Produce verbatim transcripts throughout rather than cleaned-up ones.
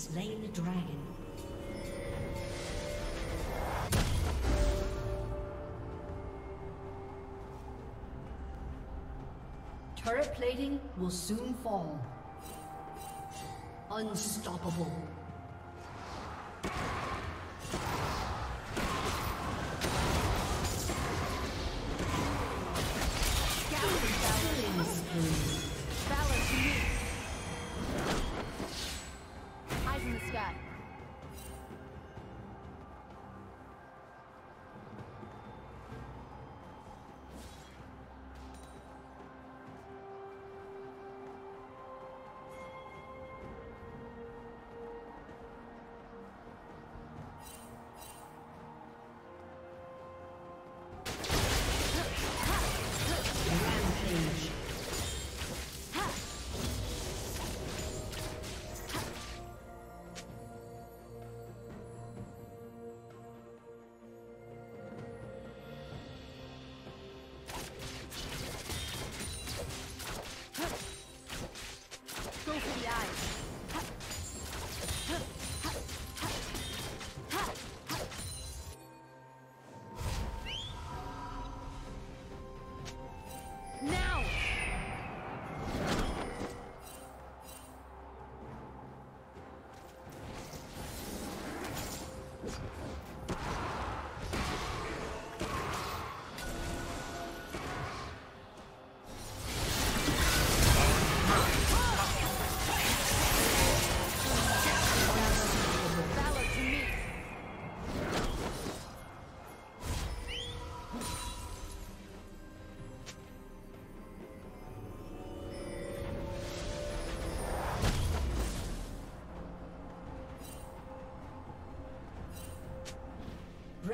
slain the dragon. Turret plating will soon fall. Unstoppable.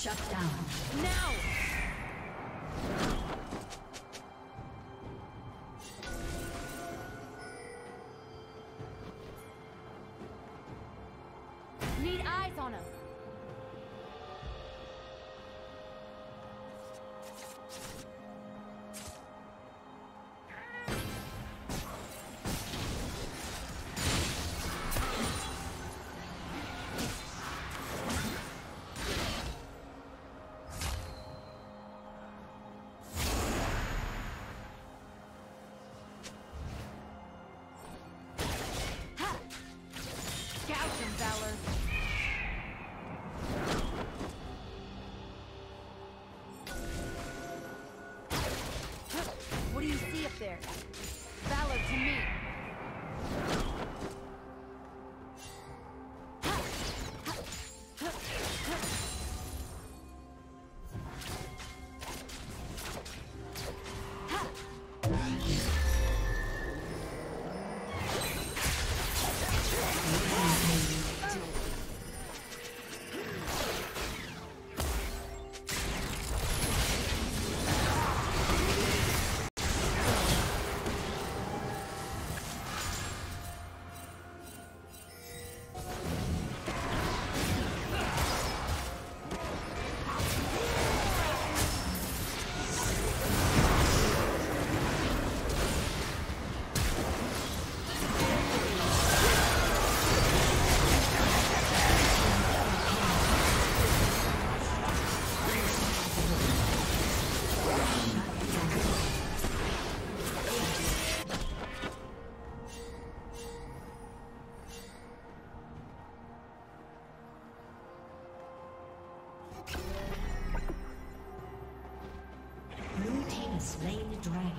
Shut down. Now! Need eyes on him. Red Dragon.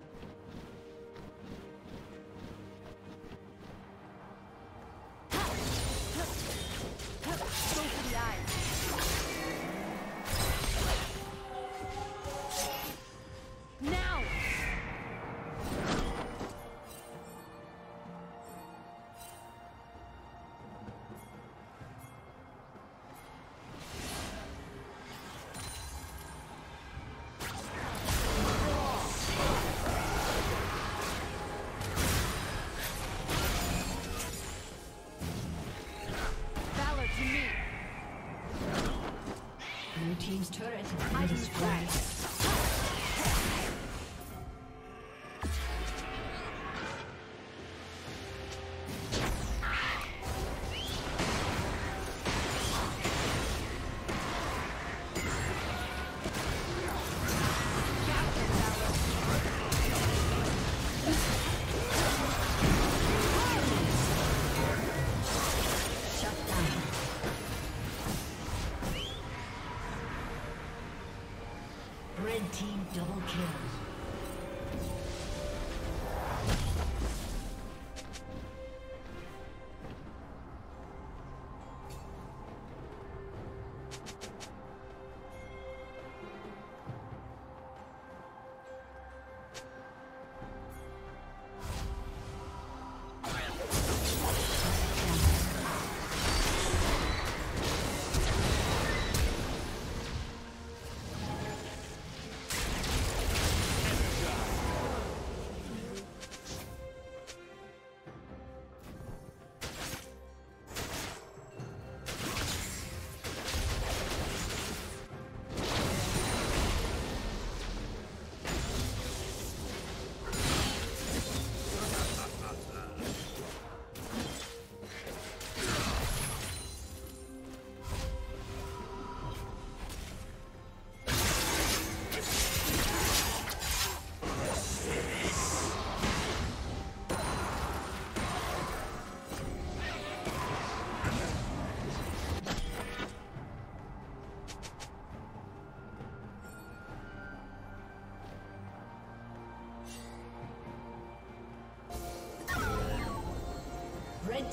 Team's turret has been destroyed. Red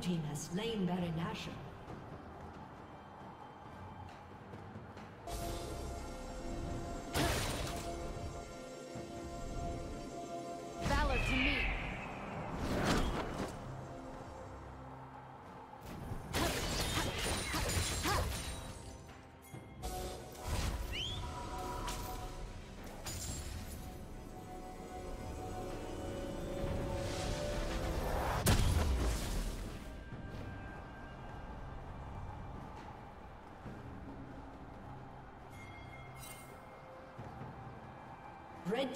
team has slain Baron Nashor. Red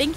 Thank